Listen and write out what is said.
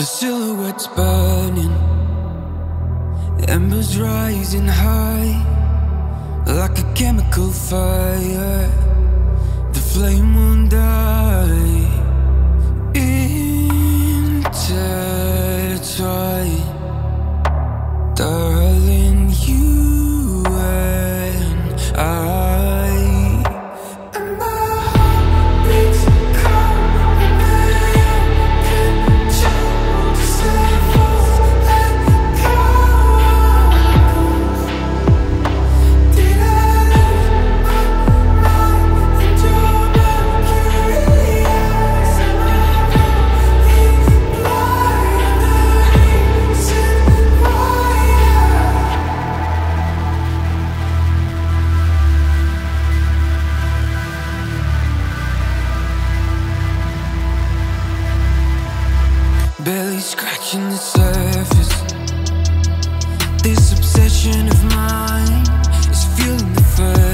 The silhouettes burning, the embers rising high, like a chemical fire, the flame won't die. Intertwined, darling, you and I. Barely scratching the surface, this obsession of mine is feeling the fire.